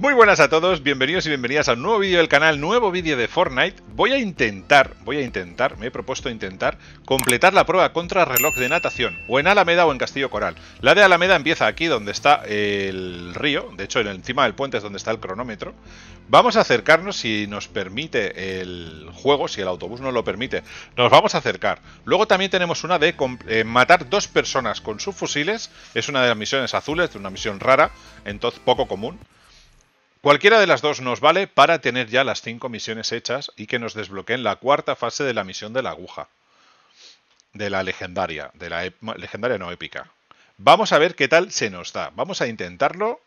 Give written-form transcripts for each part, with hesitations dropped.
Muy buenas a todos, bienvenidos y bienvenidas a un nuevo vídeo del canal, nuevo vídeo de Fortnite. Me he propuesto intentar completar la prueba contra reloj de natación, o en Alameda o en Castillo Coral. La de Alameda empieza aquí donde está el río, de hecho encima del puente es donde está el cronómetro. Vamos a acercarnos, si nos permite el juego, si el autobús no lo permite, nos vamos a acercar. Luego también tenemos una de matar dos personas con sus fusiles, es una de las misiones azules, una misión rara, entonces poco común. Cualquiera de las dos nos vale para tener ya las 5 misiones hechas y que nos desbloqueen la cuarta fase de la misión de la aguja. De la legendaria. De la legendaria no épica. Vamos a ver qué tal se nos da. Vamos a intentarlo.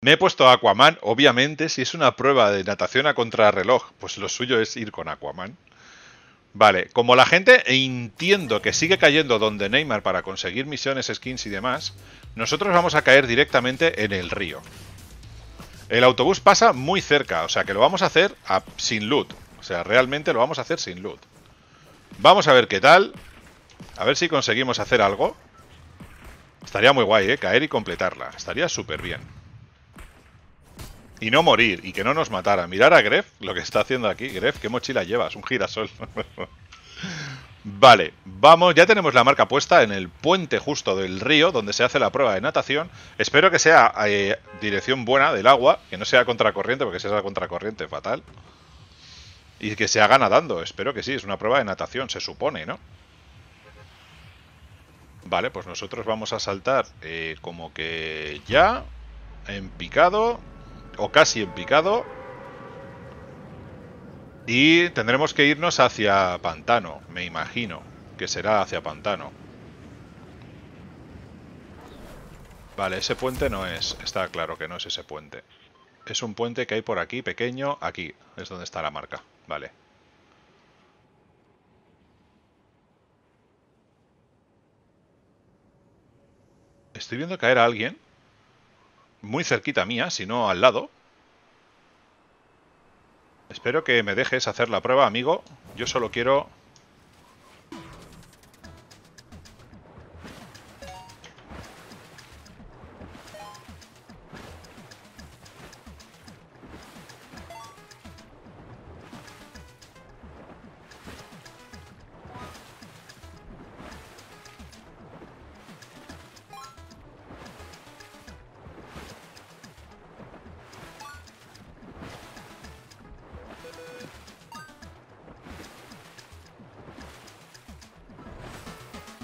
Me he puesto Aquaman. Obviamente, si es una prueba de natación a contrarreloj, pues lo suyo es ir con Aquaman. Vale, como la gente entiendo que sigue cayendo donde Neymar para conseguir misiones, skins y demás, nosotros vamos a caer directamente en el río. El autobús pasa muy cerca, o sea que lo vamos a hacer sin loot. O sea, realmente lo vamos a hacer sin loot. Vamos a ver qué tal. A ver si conseguimos hacer algo. Estaría muy guay, ¿eh? Caer y completarla. Estaría súper bien. Y no morir, y que no nos matara. Mirar a Grefg, lo que está haciendo aquí. Grefg, ¿qué mochila llevas? Un girasol. Vale, vamos. Ya tenemos la marca puesta en el puente justo del río, donde se hace la prueba de natación. Espero que sea dirección buena del agua, que no sea contracorriente, porque si es la contracorriente, fatal. Y que se haga nadando, espero que sí. Es una prueba de natación, se supone, ¿no? Vale, pues nosotros vamos a saltar como que ya, en picado... o casi en picado, y tendremos que irnos hacia Pantano, me imagino que será hacia Pantano. Vale, ese puente no es, está claro que no es ese puente, es un puente que hay por aquí, pequeño, aquí es donde está la marca, vale. Estoy viendo caer a alguien muy cerquita mía, si no al lado. Espero que me dejes hacer la prueba, amigo. Yo solo quiero...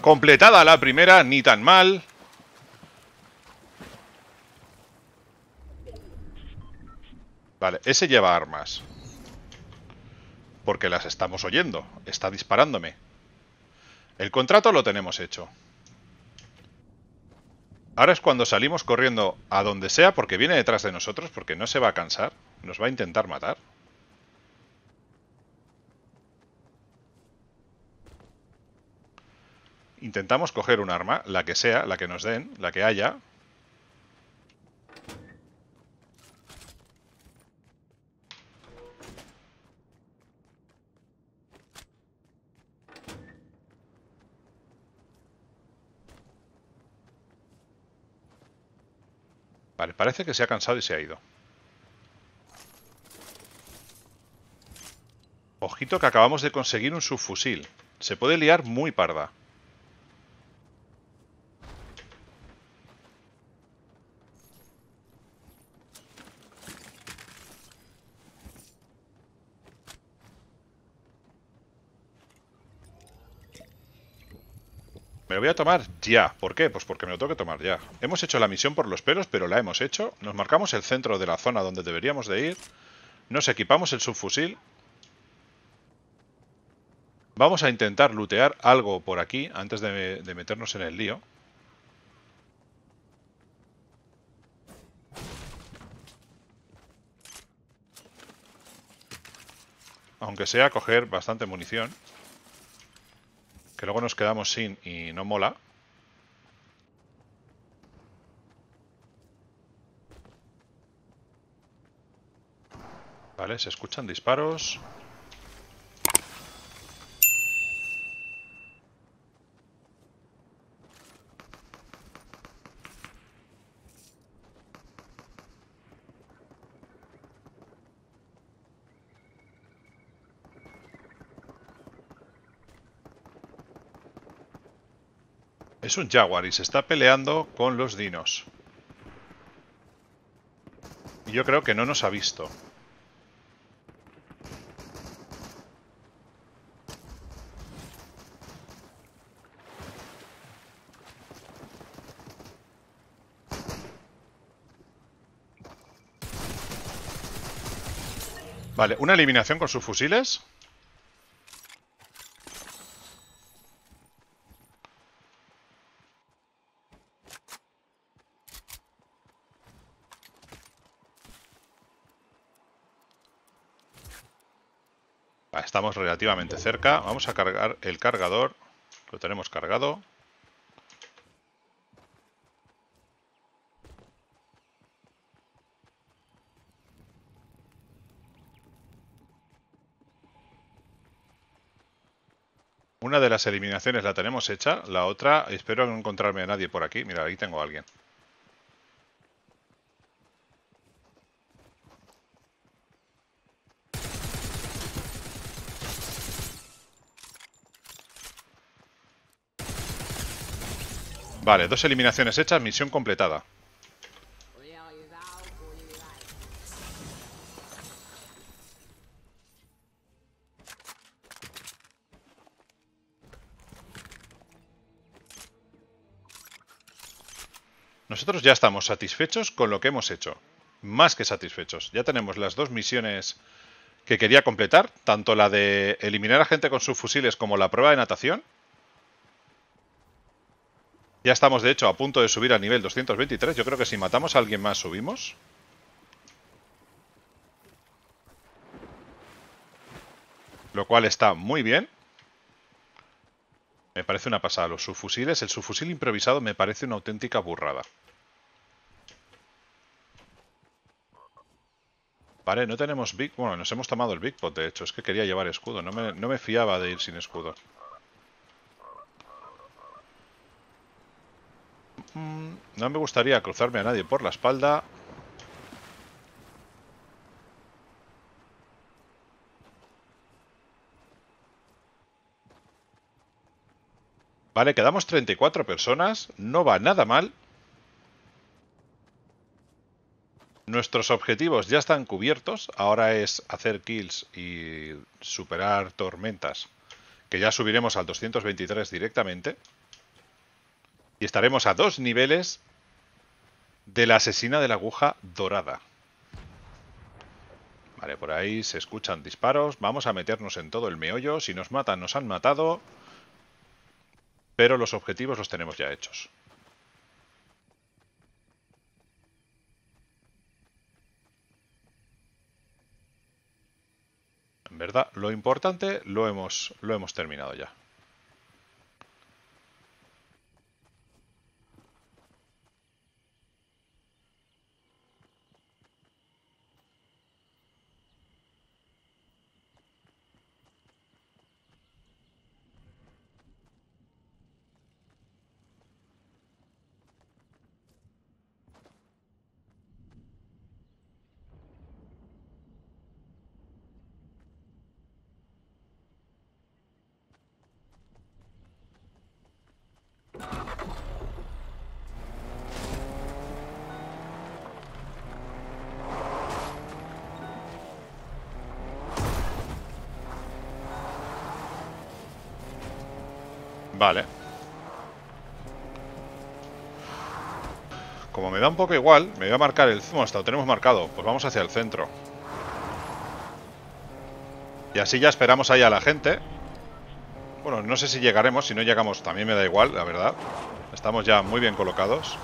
Completada la primera, ni tan mal. Vale, ese lleva armas. Porque las estamos oyendo. Está disparándome. El contrato lo tenemos hecho. Ahora es cuando salimos corriendo a donde sea, porque viene detrás de nosotros, porque no se va a cansar. Nos va a intentar matar. Intentamos coger un arma, la que sea, la que nos den, la que haya. Vale, parece que se ha cansado y se ha ido. Ojito que acabamos de conseguir un subfusil. Se puede liar muy parda. Me lo voy a tomar ya. ¿Por qué? Pues porque me lo tengo que tomar ya. Hemos hecho la misión por los pelos, pero la hemos hecho. Nos marcamos el centro de la zona donde deberíamos de ir. Nos equipamos el subfusil. Vamos a intentar lootear algo por aquí antes de meternos en el lío. Aunque sea coger bastante munición. Que luego nos quedamos sin y no mola. Vale, se escuchan disparos. Es un jaguar y se está peleando con los dinos. Y yo creo que no nos ha visto. Vale, una eliminación con sus fusiles. Vale, estamos relativamente cerca. Vamos a cargar el cargador. Lo tenemos cargado. Una de las eliminaciones la tenemos hecha, la otra espero no encontrarme a nadie por aquí. Mira, ahí tengo a alguien. Vale, 2 eliminaciones hechas, misión completada. Nosotros ya estamos satisfechos con lo que hemos hecho. Más que satisfechos. Ya tenemos las 2 misiones que quería completar. Tanto la de eliminar a gente con sus fusiles como la prueba de natación. Ya estamos, de hecho, a punto de subir al nivel 223. Yo creo que si matamos a alguien más subimos. Lo cual está muy bien. Me parece una pasada. Los subfusiles, el subfusil improvisado me parece una auténtica burrada. Vale, no tenemos big... Bueno, nos hemos tomado el big pot, de hecho. Es que quería llevar escudo. No me fiaba de ir sin escudo. No me gustaría cruzarme a nadie por la espalda. Vale, quedamos 34 personas. No va nada mal. Nuestros objetivos ya están cubiertos. Ahora es hacer kills y superar tormentas. Que ya subiremos al 223 directamente. Y estaremos a 2 niveles de la asesina de la aguja dorada. Vale, por ahí se escuchan disparos. Vamos a meternos en todo el meollo. Si nos matan, nos han matado. Pero los objetivos los tenemos ya hechos. En verdad, lo importante lo hemos terminado ya. Vale. Como me da un poco igual, me voy a marcar el... Bueno, hasta lo tenemos marcado. Pues vamos hacia el centro. Y así ya esperamos ahí a la gente. Bueno, no sé si llegaremos. Si no llegamos también me da igual, la verdad. Estamos ya muy bien colocados.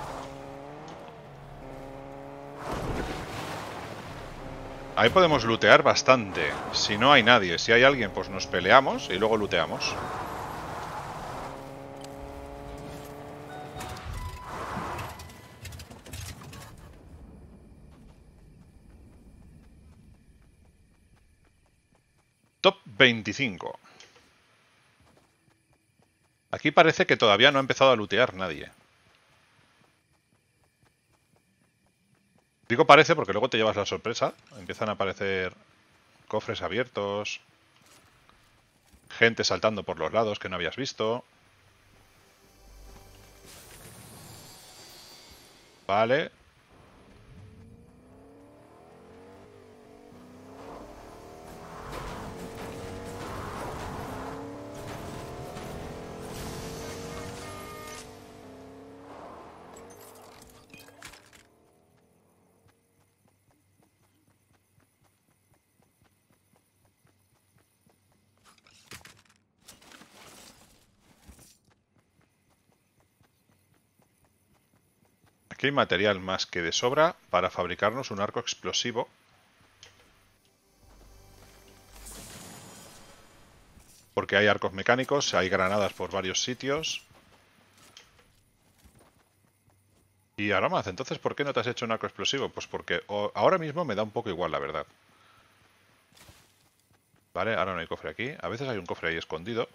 Ahí podemos lootear bastante. Si no hay nadie. Si hay alguien, pues nos peleamos y luego looteamos. Top 25. Aquí parece que todavía no ha empezado a lootear nadie. Digo parece porque luego te llevas la sorpresa. Empiezan a aparecer cofres abiertos. Gente saltando por los lados que no habías visto. Vale. Aquí hay material más que de sobra para fabricarnos un arco explosivo. Porque hay arcos mecánicos, hay granadas por varios sitios. Y ahora más, entonces, ¿por qué no te has hecho un arco explosivo? Pues porque ahora mismo me da un poco igual, la verdad. Vale, ahora no hay cofre aquí. A veces hay un cofre ahí escondido.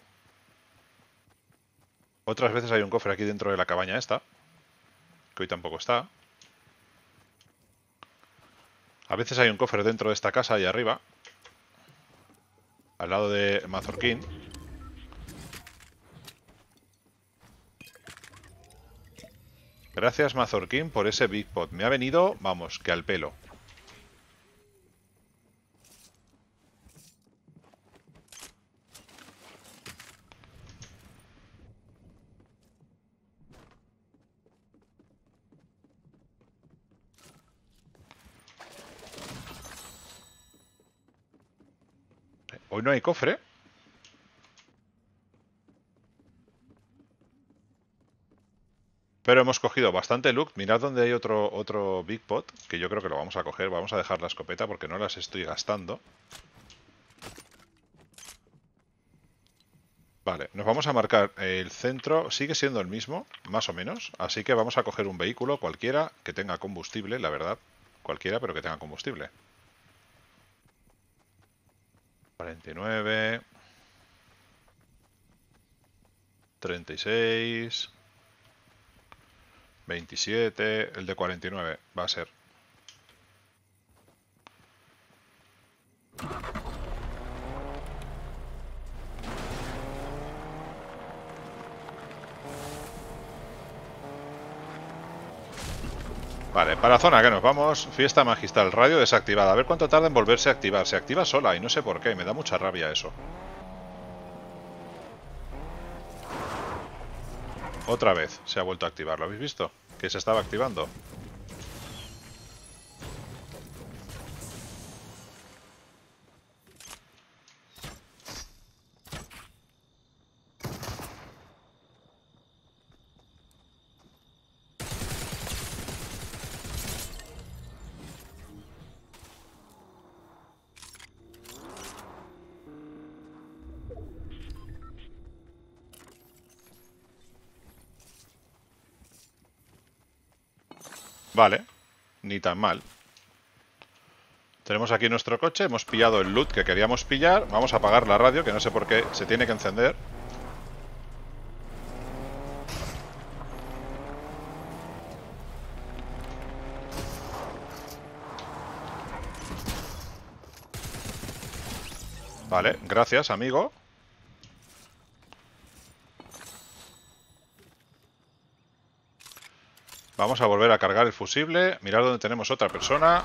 Otras veces hay un cofre aquí dentro de la cabaña esta. Que hoy tampoco está. A veces hay un cofre dentro de esta casa ahí arriba. Al lado de Mazorquín. Gracias, Mazorquín, por ese Big Pot. Me ha venido, vamos, que al pelo. Hoy no hay cofre. Pero hemos cogido bastante loot. Mirad donde hay otro Big Pot, que yo creo que lo vamos a coger. Vamos a dejar la escopeta porque no las estoy gastando. Vale, nos vamos a marcar el centro. Sigue siendo el mismo, más o menos. Así que vamos a coger un vehículo cualquiera que tenga combustible, la verdad. Cualquiera, pero que tenga combustible. 49, 36, 27, el de 49 va a ser. Vale, para zona que nos vamos, fiesta magistral, radio desactivada. A ver cuánto tarda en volverse a activar. Se activa sola y no sé por qué, me da mucha rabia eso. Otra vez se ha vuelto a activar, ¿lo habéis visto? Que se estaba activando. Vale, ni tan mal. Tenemos aquí nuestro coche, hemos pillado el loot que queríamos pillar. Vamos a apagar la radio, que no sé por qué se tiene que encender. Vale, gracias, amigo. Vamos a volver a cargar el fusible. Mirad dónde tenemos otra persona.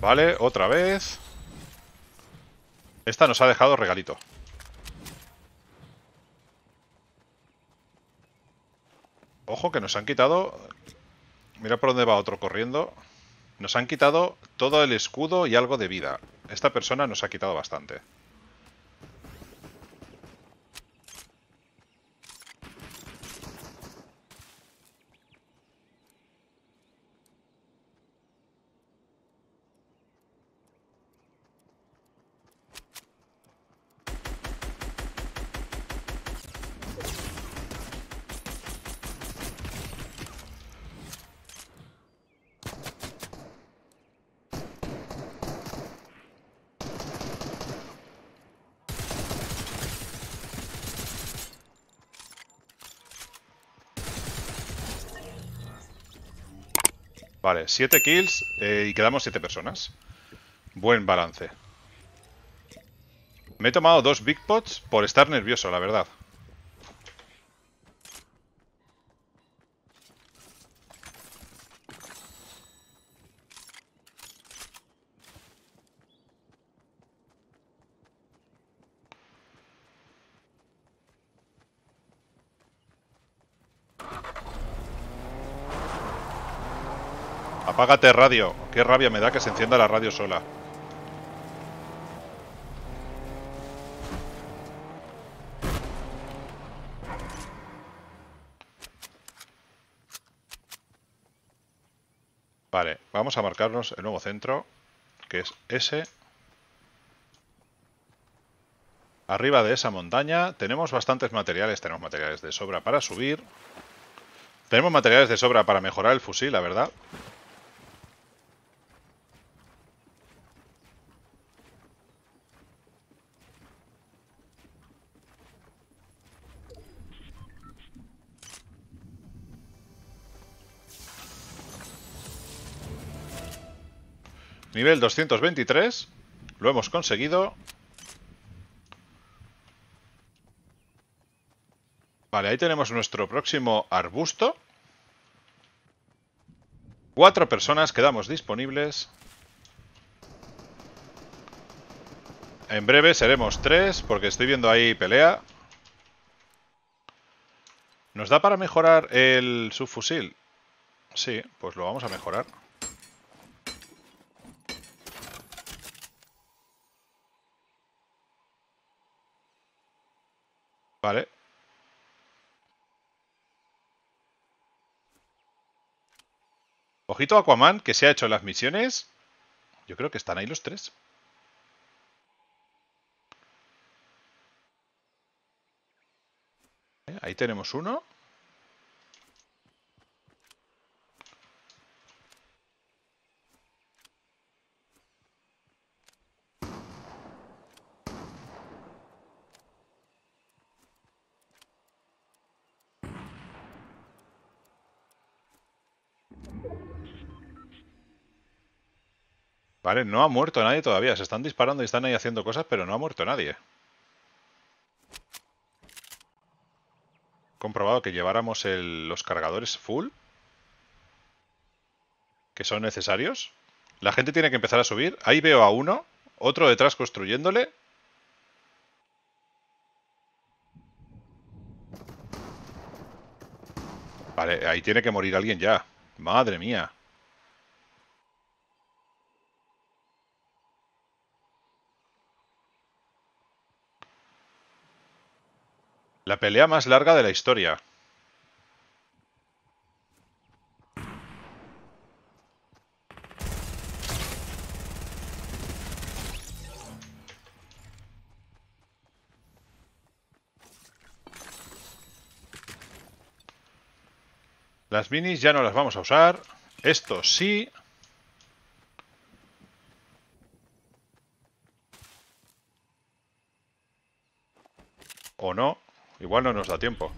Vale, otra vez. Esta nos ha dejado regalito. Ojo que nos han quitado... Mira por dónde va otro corriendo. Nos han quitado todo el escudo y algo de vida. Esta persona nos ha quitado bastante. Vale, 7 kills y quedamos 7 personas. Buen balance. Me he tomado 2 big pots por estar nervioso, la verdad. Apágate radio. Qué rabia me da que se encienda la radio sola. Vale, vamos a marcarnos el nuevo centro, que es ese. Arriba de esa montaña tenemos bastantes materiales. Tenemos materiales de sobra para subir. Tenemos materiales de sobra para mejorar el fusil, la verdad. Nivel 223, lo hemos conseguido. Vale, ahí tenemos nuestro próximo arbusto. 4 personas quedamos disponibles. En breve seremos 3, porque estoy viendo ahí pelea. ¿Nos da para mejorar el subfusil? Sí, pues lo vamos a mejorar. Vale. Ojito a Aquaman, que se ha hecho las misiones. Yo creo que están ahí los 3. Ahí tenemos uno. Vale, no ha muerto nadie todavía. Se están disparando y están ahí haciendo cosas, pero no ha muerto nadie. Comprobado que lleváramos los cargadores full, que son necesarios. La gente tiene que empezar a subir. Ahí veo a uno, otro detrás construyéndole. Vale, ahí tiene que morir alguien ya. Madre mía. La pelea más larga de la historia. Las minis ya no las vamos a usar. Esto sí. O no. Igual no nos da tiempo.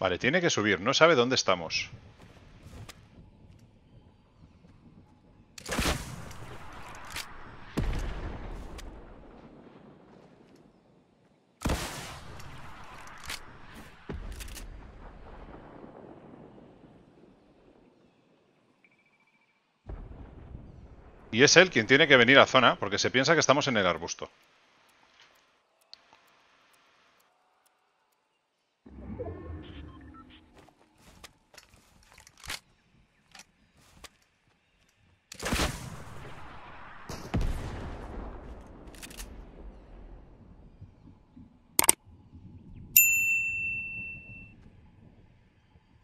Vale, tiene que subir. No sabe dónde estamos. Y es él quien tiene que venir a zona, porque se piensa que estamos en el arbusto.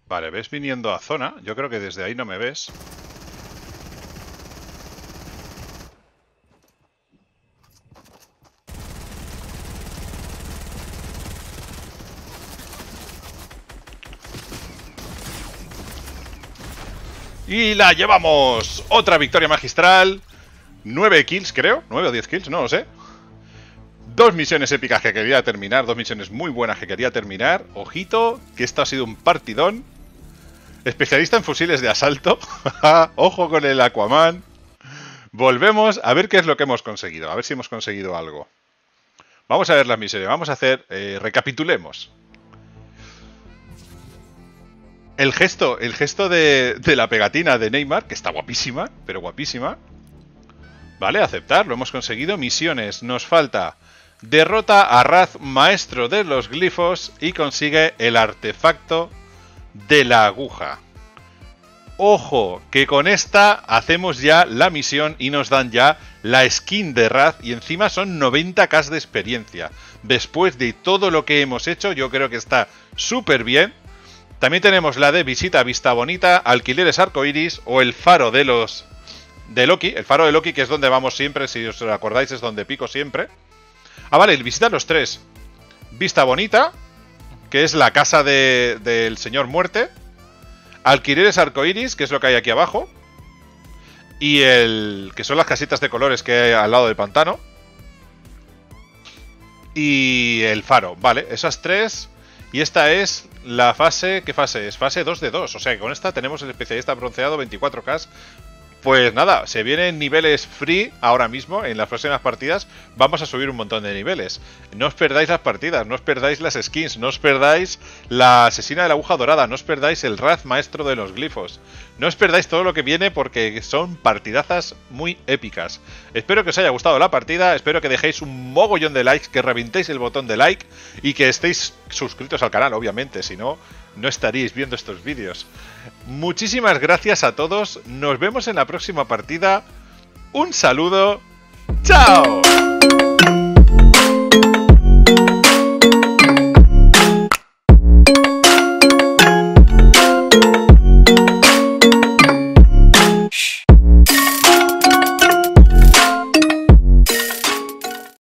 Vale, ¿ves viniendo a zona? Yo creo que desde ahí no me ves. Y la llevamos. Otra victoria magistral. 9 kills, creo. 9 o 10 kills, no lo sé. Dos misiones épicas que quería terminar. Dos misiones muy buenas que quería terminar. Ojito, que esto ha sido un partidón. Especialista en fusiles de asalto. Ojo con el Aquaman. Volvemos a ver qué es lo que hemos conseguido. A ver si hemos conseguido algo. Vamos a ver las misiones. Vamos a hacer... recapitulemos. El gesto de la pegatina de Neymar, que está guapísima, pero guapísima. Vale, aceptar, lo hemos conseguido. Misiones, nos falta... Derrota a Raz, maestro de los glifos, y consigue el artefacto de la aguja. Ojo, que con esta hacemos ya la misión y nos dan ya la skin de Raz, y encima son 90k de experiencia. Después de todo lo que hemos hecho, yo creo que está súper bien. También tenemos la de visita a Vista Bonita, alquileres arcoiris o el faro de los... de Loki, el faro de Loki, que es donde vamos siempre, si os acordáis, es donde pico siempre. Ah, vale, visita los tres. Vista Bonita, que es la casa del señor Muerte. Alquileres arcoiris, que es lo que hay aquí abajo. Y el... que son las casitas de colores que hay al lado del pantano. Y el faro, vale, esas tres. Y esta es la fase... ¿qué fase es? Fase 2 de 2. O sea que con esta tenemos el especialista bronceado 24k. Pues nada, se vienen niveles free ahora mismo. En las próximas partidas vamos a subir un montón de niveles. No os perdáis las partidas, no os perdáis las skins, no os perdáis la asesina de la aguja dorada, no os perdáis el Raz maestro de los glifos. No os perdáis todo lo que viene porque son partidazas muy épicas. Espero que os haya gustado la partida, espero que dejéis un mogollón de likes, que reventéis el botón de like y que estéis suscritos al canal, obviamente, si no... no estaríais viendo estos vídeos. Muchísimas gracias a todos. Nos vemos en la próxima partida. Un saludo. ¡Chao!